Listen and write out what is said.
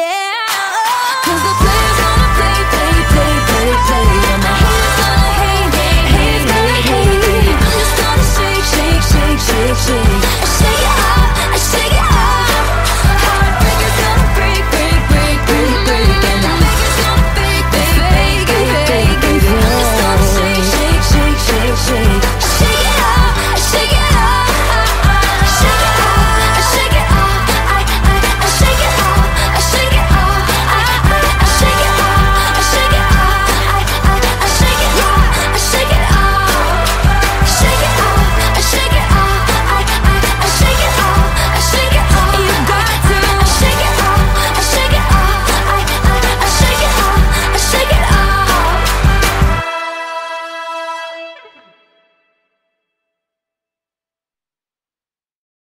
Yeah. Oh.